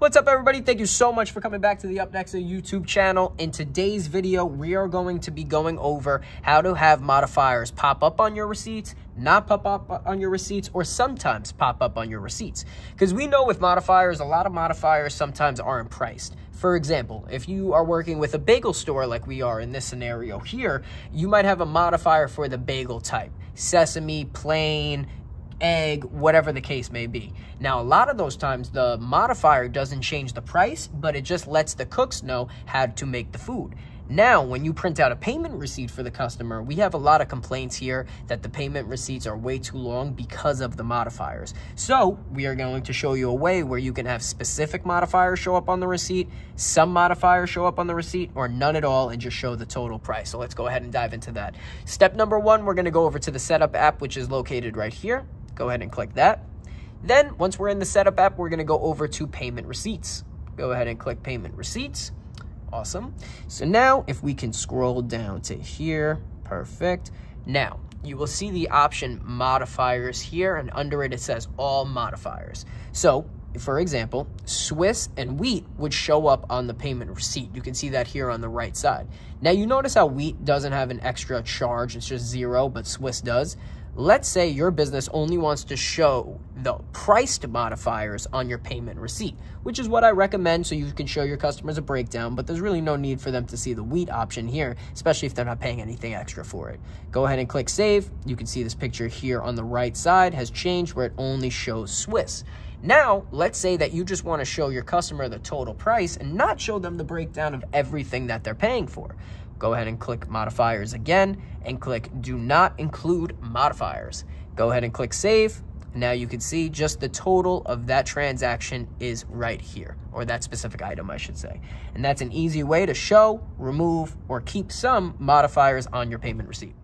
What's up, everybody? Thank you so much for coming back to the UpNexa YouTube channel. In today's video, we are going to be going over how to have modifiers pop up on your receipts, not pop up on your receipts, or sometimes pop up on your receipts. Because we know with modifiers, a lot of modifiers sometimes aren't priced. For example, if you are working with a bagel store like we are in this scenario here, you might have a modifier for the bagel type, sesame, plain, egg, whatever the case may be. Now, a lot of those times the modifier doesn't change the price, but it just lets the cooks know how to make the food. Now, when you print out a payment receipt for the customer, we have a lot of complaints here that the payment receipts are way too long because of the modifiers. So we are going to show you a way where you can have specific modifiers show up on the receipt, some modifiers show up on the receipt, or none at all and just show the total price. So let's go ahead and dive into that. Step number one, we're going to go over to the setup app, which is located right here. Go ahead and click that. Then once we're in the setup app, we're going to go over to payment receipts. Go ahead and click payment receipts. Awesome. So now if we can scroll down to here, perfect. Now you will see the option modifiers here, and under it, it says all modifiers. So for example, Swiss and wheat would show up on the payment receipt. You can see that here on the right side. Now you notice how wheat doesn't have an extra charge. It's just zero, but Swiss does. Let's say your business only wants to show the priced modifiers on your payment receipt, which is what I recommend, so you can show your customers a breakdown, but there's really no need for them to see the wheat option here, especially if they're not paying anything extra for it. Go ahead and click save. You can see this picture here on the right side has changed where it only shows Swiss. Now, let's say that you just want to show your customer the total price and not show them the breakdown of everything that they're paying for. Go ahead and click modifiers again and click do not include modifiers. Go ahead and click save. Now you can see just the total of that transaction is right here, or that specific item, I should say. And that's an easy way to show, remove, or keep some modifiers on your payment receipt.